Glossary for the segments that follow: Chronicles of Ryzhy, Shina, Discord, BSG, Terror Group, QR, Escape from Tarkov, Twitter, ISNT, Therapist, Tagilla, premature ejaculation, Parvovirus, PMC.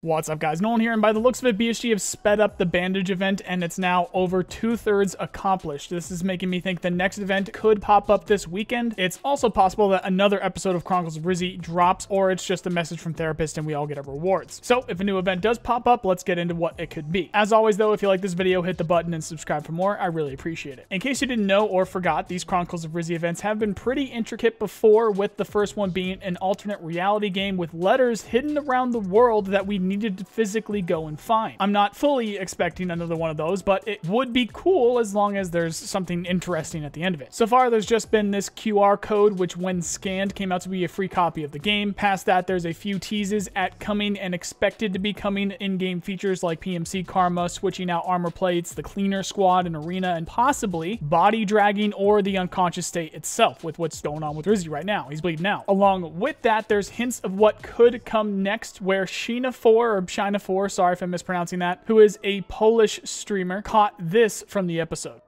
What's up, guys? Nolan here, and by the looks of it, BSG have sped up the bandage event, and it's now over 2/3 accomplished. This is making me think the next event could pop up this weekend. It's also possible that another episode of Chronicles of Ryzhy drops, or it's just a message from Therapist and we all get our rewards. So if a new event does pop up, let's get into what it could be. As always though, if you like this video, hit the button and subscribe for more. I really appreciate it. In case you didn't know or forgot, these Chronicles of Ryzhy events have been pretty intricate before, with the first one being an alternate reality game with letters hidden around the world that we needed to physically go and find. I'm not fully expecting another one of those, but it would be cool as long as there's something interesting at the end of it. So far, there's just been this QR code, which when scanned came out to be a free copy of the game. Past that, there's a few teases at coming and expected to be coming in-game features like PMC Karma, switching out armor plates, the cleaner squad and arena, and possibly body dragging or the unconscious state itself with what's going on with Ryzhy right now. He's bleeding out. Along with that, there's hints of what could come next, where Shina 4, sorry if I'm mispronouncing that, who is a Polish streamer, caught this from the episode.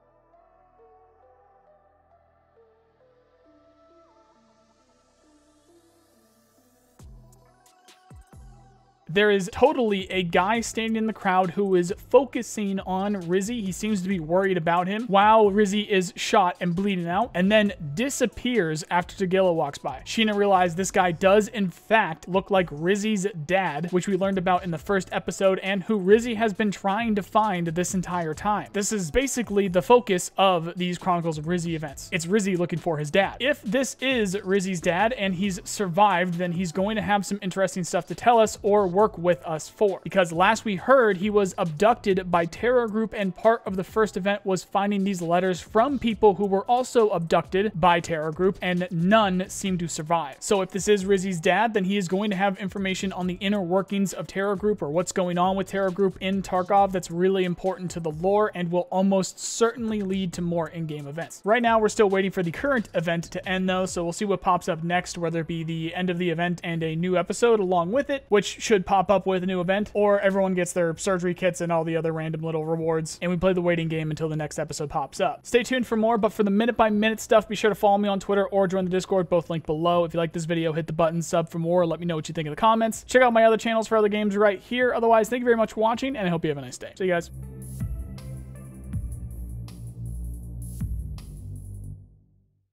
There is totally a guy standing in the crowd who is focusing on Ryzhy. He seems to be worried about him while Ryzhy is shot and bleeding out, and then disappears after Tagilla walks by. Shina realized this guy does in fact look like Ryzhy's dad, which we learned about in the first episode, and who Ryzhy has been trying to find this entire time. This is basically the focus of these Chronicles of Ryzhy events. It's Ryzhy looking for his dad. If this is Ryzhy's dad and he's survived, then he's going to have some interesting stuff to tell us or work with us for, because last we heard he was abducted by Terror Group, and part of the first event was finding these letters from people who were also abducted by Terror Group, and none seemed to survive. So if this is Ryzhy's dad, then he is going to have information on the inner workings of Terror Group, or what's going on with Terror Group in Tarkov, that's really important to the lore and will almost certainly lead to more in-game events. Right now we're still waiting for the current event to end though, so we'll see what pops up next, whether it be the end of the event and a new episode along with it, which should pop up with a new event, or everyone gets their surgery kits and all the other random little rewards, and we play the waiting game until the next episode pops up. Stay tuned for more, but for the minute-by-minute stuff, be sure to follow me on Twitter or join the Discord, both linked below. If you like this video, hit the button, sub for more, let me know what you think in the comments. Check out my other channels for other games right here. Otherwise, thank you very much for watching, and I hope you have a nice day. See you guys.